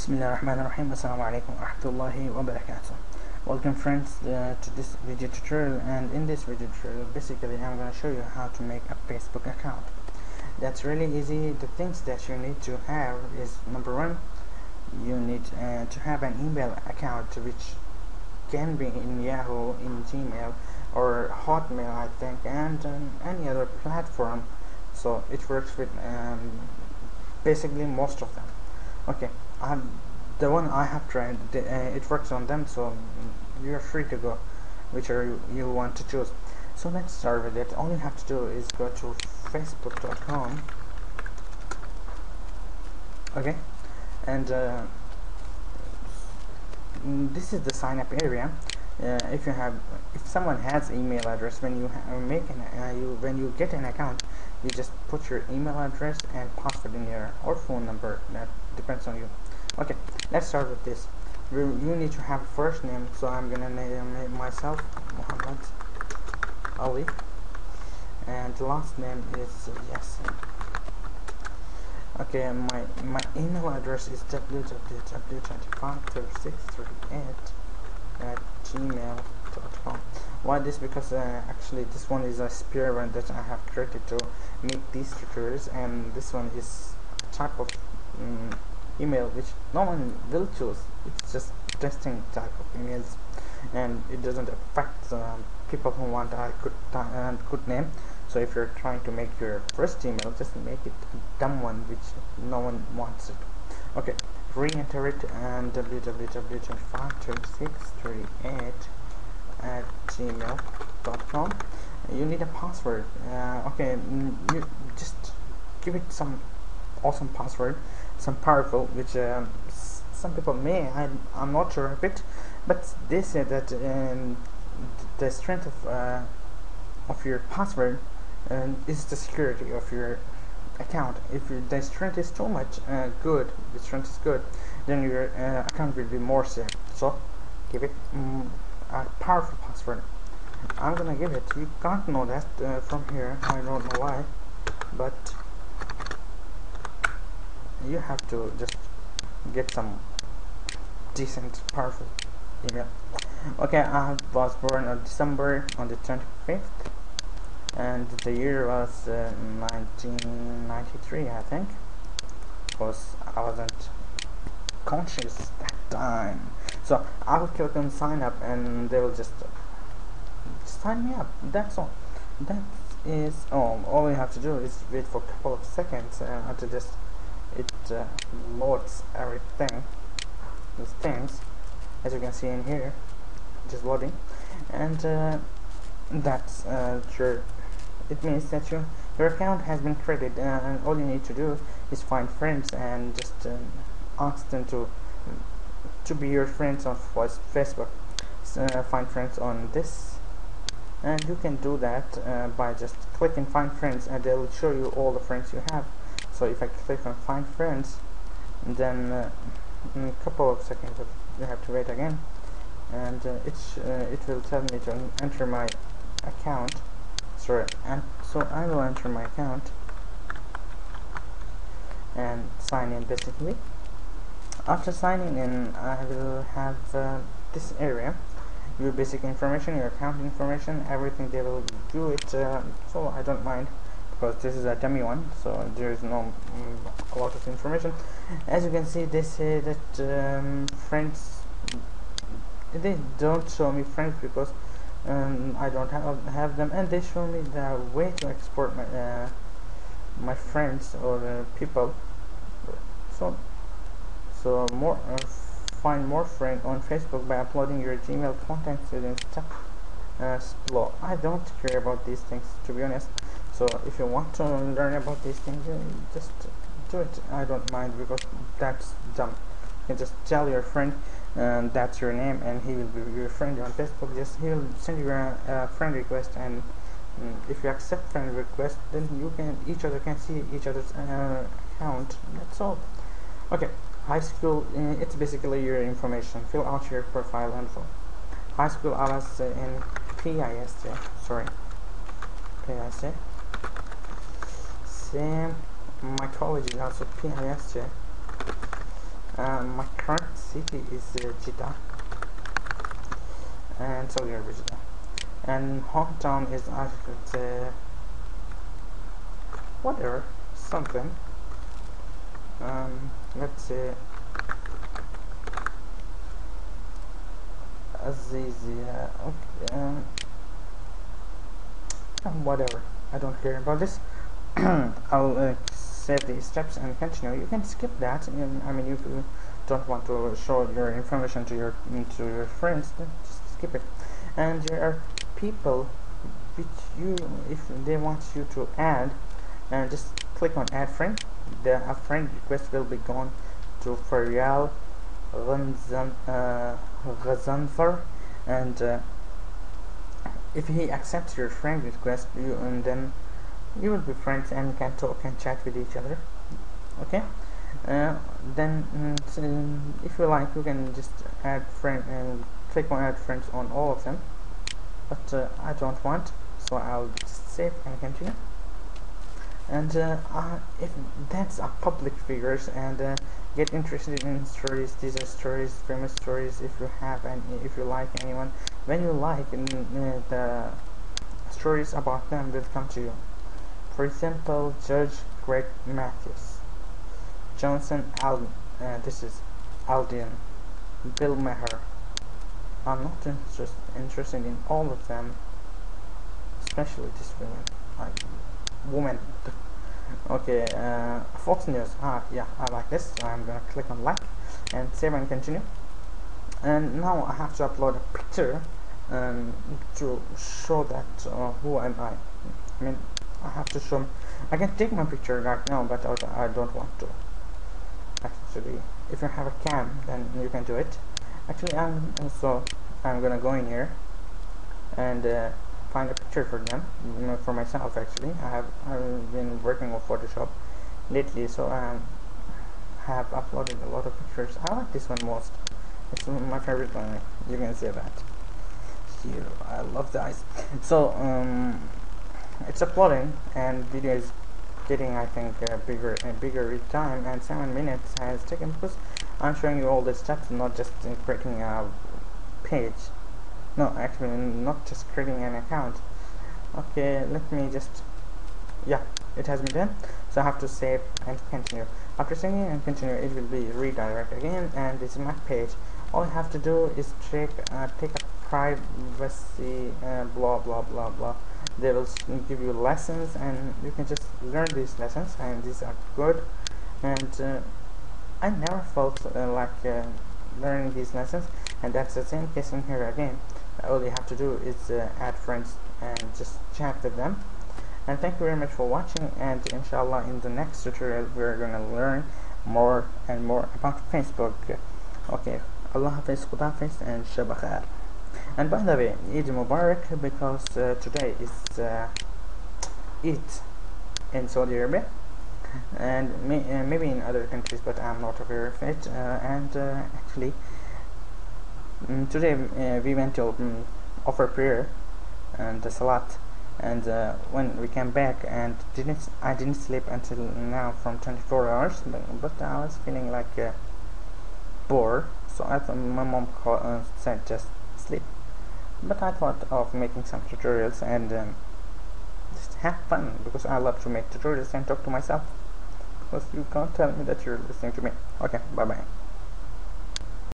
Bismillahirrahmanirrahim. Assalamu alaikum warahmatullahi wabarakatuh. Welcome friends to this video tutorial, and in this video tutorial basically I'm going to show you how to make a Facebook account. That's really easy. The things that you need to have is, number one, you need to have an email account which can be in Yahoo, in Gmail or Hotmail I think, and any other platform, so it works with basically most of them. Okay, the one I have tried, it works on them, so you're free to go whichever you want to choose. So let's start with it. All you have to do is go to facebook.com, okay, and this is the sign up area. If someone has email address, when you when you get an account, you just put your email address and password in here, or phone number, that depends on you. Okay, let's start with this. You need to have a first name, so I'm gonna name myself Muhammad Ali, and last name is Yasin. Okay, my email address is www.25368@gmail.com. Why this? Because actually this one is a spare one that I have created to make these tutorials, and this one is a type of email which no one will choose. It's just testing type of emails, and it doesn't affect people who want a good name. So if you're trying to make your first email, just make it a dumb one which no one wants it. Okay, re-enter it, and www.52638@gmail.com. You need a password. Okay, you just give it some awesome password, some powerful, which some people may, I'm not sure of it, but they say that the strength of your password is the security of your account. If the strength is too much good, the strength is good, then your account will be more safe. So give it a powerful password. I'm gonna give it, you can't know that from here, I don't know why, but you have to just get some decent powerful email. Okay, I was born on December on the 25th, and the year was 1993 I think, because I wasn't conscious that time, so I will click on sign up and they will just sign me up. That's all. That is all. All you have to do is wait for a couple of seconds until just it loads everything, these things, as you can see in here, just loading, and that's true. It means that your account has been created, and all you need to do is find friends and just ask them to be your friends on Facebook. So, find friends on this, and you can do that by just clicking find friends, and they will show you all the friends you have. So if I click on find friends, then in a couple of seconds you have to wait again, and it will tell me to enter my account. Sorry, and so I will enter my account and sign in. Basically, after signing in, I will have this area, your basic information, your account information, everything. They will do it, so I don't mind, because this is a dummy one, so there is no a lot of information. As you can see, they say that friends, they don't show me friends because I don't have them, and they show me the way to export my friends or people. So more find more friends on Facebook by uploading your Gmail contacts and stuff. Below. I don't care about these things, to be honest. So if you want to learn about these things, just do it. I don't mind, because that's dumb. You can just tell your friend that's your name, and he will be your friend on Facebook. Just he will send you a friend request, and if you accept friend request, then you can each other see each other's account. That's all. Okay, high school. It's basically your information. Fill out your profile info. High school. I was in PISJ. Sorry, PISJ. My college is also PISJ. My current city is Jita, and Saudi Arabia, Jita. And hometown is whatever, something. Let's say Azizia. Okay, whatever, I don't care about this. I'll save the steps and continue. You can skip that. I mean, if you don't want to show your information to your friends, then just skip it. And there are people which you, if they want you to add, and just click on add friend. A friend request will be gone to Feryal Ranzan, Ghazanfar, and if he accepts your friend request, you and then you will be friends and can talk and chat with each other. Okay, then if you like, you can just add friend and click on add friends on all of them, but I don't want, so I'll just save and continue. And if that's a public figures, and get interested in stories. These are stories, famous stories. If you have and if you like anyone, when you like, the stories about them will come to you. For example, Judge Greg Matthews, Johnson Al, this is Aldian, Bill Maher. I'm not interested in all of them, especially this woman. Okay, Fox News. Yeah, I like this. I'm gonna click on like and save and continue. And now I have to upload a picture to show that who am I. I mean, I have to show. I can take my picture right now, but I don't want to. Actually, if you have a cam, then you can do it. Actually, I'm gonna go in here and find a picture for them, for myself. Actually, I've been working with Photoshop lately, so I have uploaded a lot of pictures. I like this one most. It's my favorite one. You can see that here. I love the eyes. So it's uploading, and video is getting, I think, bigger and bigger each time. And 7 minutes has taken because I'm showing you all the steps, not just creating a page. No, actually, not just creating an account. Okay, let me just. Yeah, it has been done. So I have to save and continue. After saving and continue, it will be redirected again, and this is my page. All I have to do is take a privacy, blah blah blah blah. They will give you lessons, and you can just learn these lessons, and these are good. And I never felt like learning these lessons, and that's the same case in here again. All you have to do is add friends and just chat with them. And thank you very much for watching, and inshallah in the next tutorial we're gonna learn more and more about Facebook. Okay, Allah Hafiz, Khuda Hafiz, and Shab Khair. And by the way, Eid Mubarak, because today is Eid in Saudi Arabia, and maybe in other countries, but I'm not aware of it. And actually, today we went to offer prayer and the salat, and when we came back, and I didn't sleep until now from 24 hours, but I was feeling like bored, so I thought my mom said just sleep, but I thought of making some tutorials and just have fun, because I love to make tutorials and talk to myself, because you can't tell me that you're listening to me. Okay, bye bye.